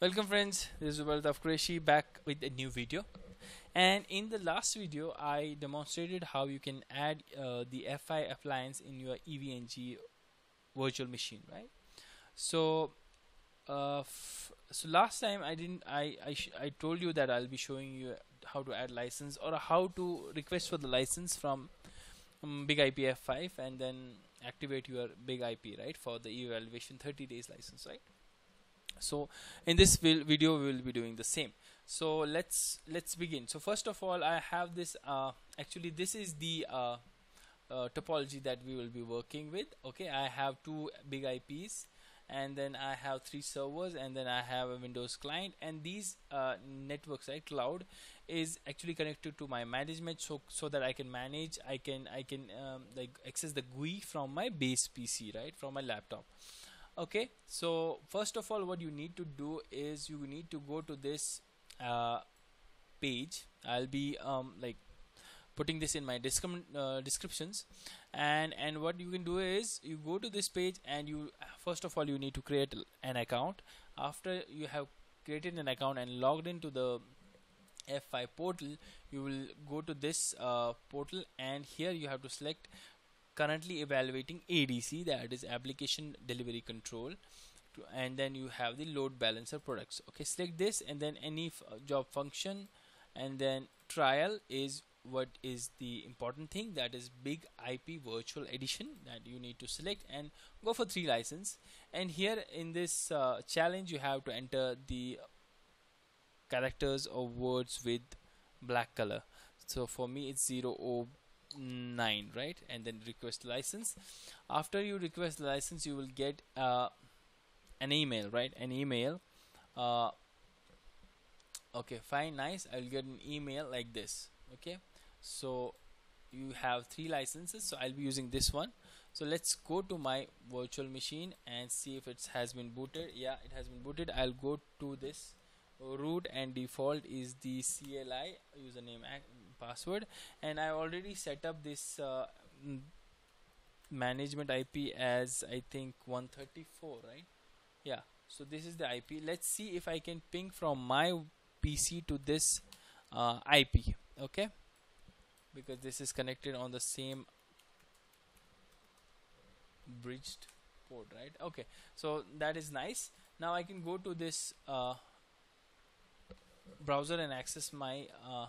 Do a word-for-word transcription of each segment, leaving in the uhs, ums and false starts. Welcome friends, this is Zubhav Qureshi back with a new video. And in the last video, I demonstrated how you can add uh, the F five appliance in your E V N G virtual machine, right? So, uh, f so last time I didn't, I I, sh I told you that I'll be showing you how to add license or how to request for the license from um, Big I P F five and then activate your Big I P, right, for the evaluation thirty days license, right? So in this video we will be doing the same. So let's let's begin. So first of all, I have this uh, actually this is the uh, uh, topology that we will be working with. Okay, I have two big I Ps and then I have three servers and then I have a Windows client, and these uh, networks, right, cloud is actually connected to my management, so so that I can manage, I can I can um, like access the G U I from my base P C, right, from my laptop. Okay, so first of all, what you need to do is you need to go to this uh, page. I'll be um, like putting this in my uh, descriptions, and and what you can do is you go to this page and you first of all you need to create an account. After you have created an account and logged into the F five portal, you will go to this uh, portal, and here you have to select currently evaluating A D C, that is application delivery control, to, and then you have the load balancer products. Okay, select this and then any f job function, and then trial is what is the important thing, that is Big I P virtual edition, that you need to select and go for three license. And here in this uh, challenge you have to enter the characters or words with black color. So for me it's zero zero nine, right, and then request license. After you request license, you will get uh, an email, right, an email. Uh, okay, fine, nice. I'll get an email like this. Okay, so you have three licenses, so I'll be using this one. So let's go to my virtual machine and see if it has been booted. Yeah, it has been booted. I'll go to this root, and default is the C L I username password, and I already set up this uh, management I P as I think one thirty-four, right? Yeah, so this is the I P. Let's see if I can ping from my P C to this uh, I P, okay, because this is connected on the same bridged port, right? Okay, so that is nice. Now I can go to this uh, browser and access my uh,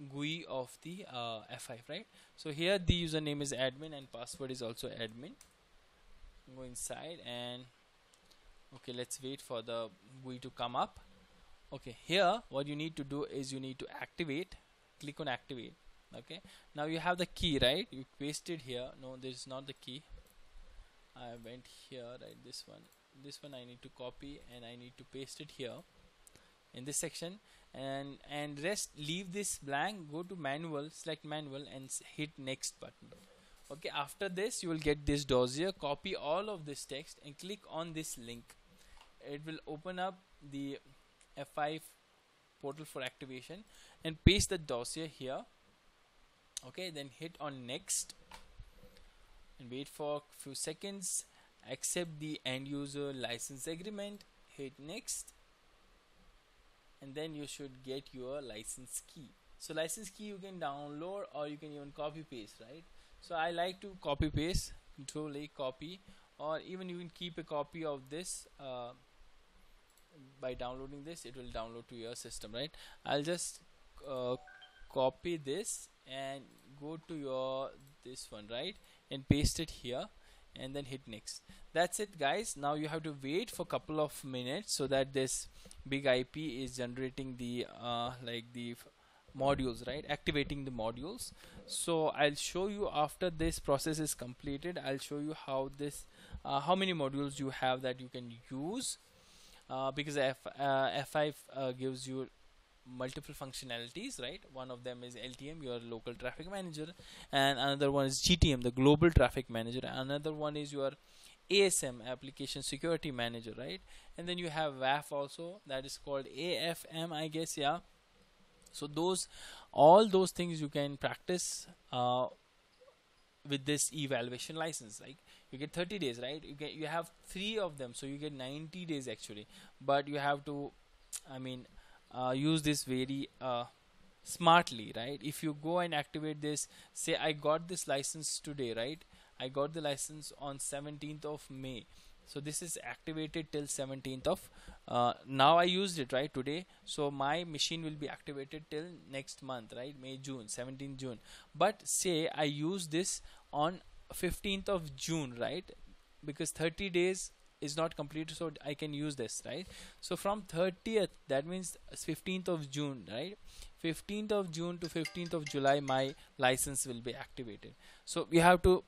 G U I of the uh, F five, right? So here the username is admin and password is also admin. Go inside and okay, let's wait for the G U I to come up. Okay, here what you need to do is you need to activate, click on activate. Okay, now you have the key, right? You paste it here. No, this is not the key. I went here, right? This one, this one I need to copy and I need to paste it here in this section, and and rest leave this blank. Go to manual, select manual and hit next button. Okay, after this you will get this dossier. Copy all of this text and click on this link. It will open up the F five portal for activation, and paste the dossier here. Okay, then hit on next and wait for a few seconds. Accept the end user license agreement, hit next, and then you should get your license key. So license key you can download or you can even copy paste, right? So I like to copy paste, control A, copy, or even you can keep a copy of this uh, by downloading this. It will download to your system, right? I'll just uh, copy this and go to your this one, right, and paste it here and then hit next. That's it guys. Now you have to wait for a couple of minutes so that this Big I P is generating the uh, like the modules, right, activating the modules. So I'll show you after this process is completed. I'll show you how this uh, how many modules you have that you can use, uh, because F, uh, F five uh, gives you multiple functionalities, right? One of them is L T M, your local traffic manager, and another one is G T M, the global traffic manager. Another one is your A S M, application security manager, right? And then you have W A F also, that is called A F M, I guess. Yeah, so those all those things you can practice uh, with this evaluation license. Like you get thirty days, right? You get, you have three of them, so you get ninety days actually. But you have to, I mean, uh, use this very uh, smartly, right? If you go and activate this, say I got this license today, right? I got the license on seventeenth of May. So this is activated till seventeenth of uh, now I used it right today, so my machine will be activated till next month, right? May, June, seventeenth June. But say I use this on fifteenth of June, right? Because thirty days is not complete, so I can use this, right? So from thirtieth, that means fifteenth of June, right? fifteenth of June to fifteenth of July my license will be activated. So you have to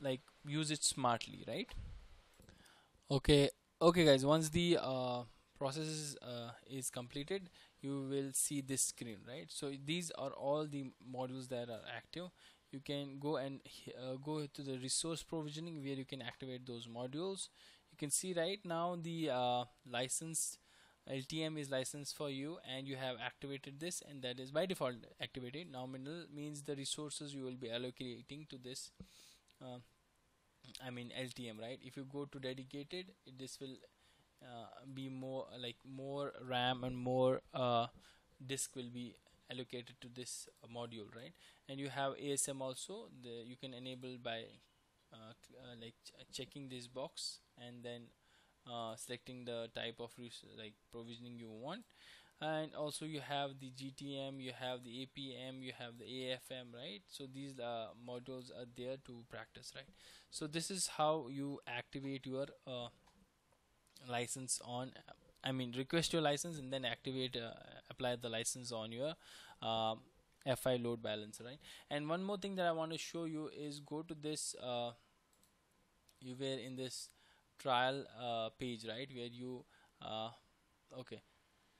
like use it smartly, right? Okay, okay guys, once the uh, process is, uh, is completed, you will see this screen, right? So these are all the modules that are active. You can go and uh, go to the resource provisioning where you can activate those modules. You can see right now the uh, license L T M is licensed for you, and you have activated this, and that is by default activated. Nominal means the resources you will be allocating to this uh, I mean L T M, right? If you go to dedicated, this will uh, be more like more RAM and more uh, disk will be allocated to this module, right? And you have A S M also. The, you can enable by uh, uh, like ch checking this box and then uh, selecting the type of like provisioning you want. And also you have the G T M, you have the A P M, you have the A F M, right? So these uh, modules are there to practice, right? So this is how you activate your uh, license on, I mean request your license and then activate, uh, apply the license on your uh, F I load balancer, right? And one more thing that I want to show you is go to this, uh, you were in this trial uh, page, right? Where you, uh, okay.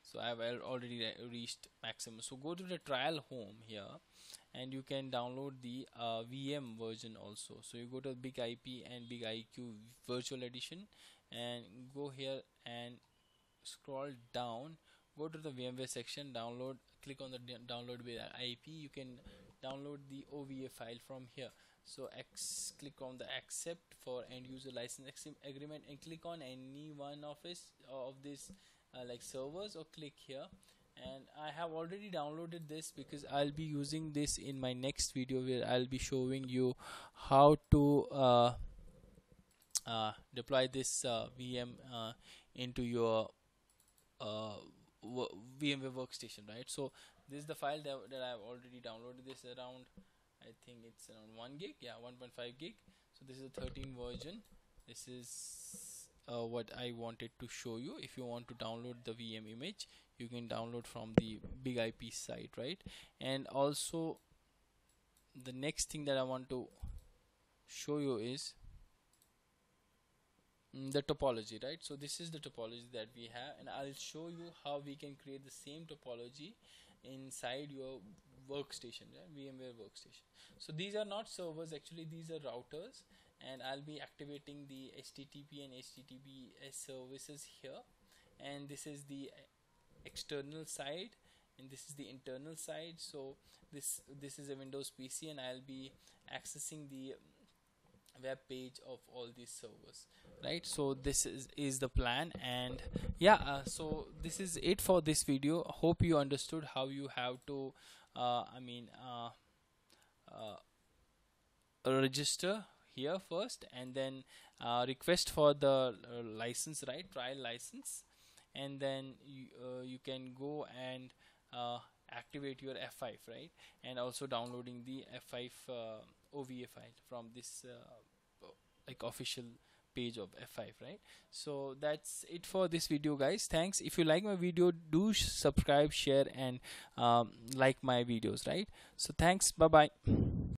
So I have already reached maximum. So go to the trial home here, and you can download the uh, V M version also. So you go to Big I P and Big I Q Virtual Edition, and go here and scroll down. Go to the VMware section, download. Click on the download with I P. You can download the O V A file from here. So X, click on the accept for end user license agreement, and click on any one of this of this. Uh, like servers, or click here. And I have already downloaded this because I'll be using this in my next video where I'll be showing you how to uh, uh, deploy this uh, V M uh, into your uh, VMware workstation, right? So this is the file that, that I've already downloaded. This around, I think it's around one gig, yeah, one point five gig. So this is a thirteen version. This is Uh, what I wanted to show you. If you want to download the V M image, you can download from the Big I P site, right? And also the next thing that I want to show you is mm, the topology, right? So this is the topology that we have, and I'll show you how we can create the same topology inside your workstation, right? VMware workstation. So these are not servers actually, these are routers, and I'll be activating the H T T P and H T T P S services here, and this is the external side and this is the internal side. So this this is a Windows P C, and I'll be accessing the web page of all these servers, right? So this is is the plan. And yeah, uh, so this is it for this video. Hope you understood how you have to uh, I mean uh, uh, register here first, and then uh, request for the uh, license, right? Trial license, and then you, uh, you can go and uh, activate your F five, right? And also downloading the F five uh, O V A file from this uh, like official page of F five, right? So that's it for this video guys. Thanks. If you like my video, do subscribe, share, and um, like my videos, right? So thanks, bye bye.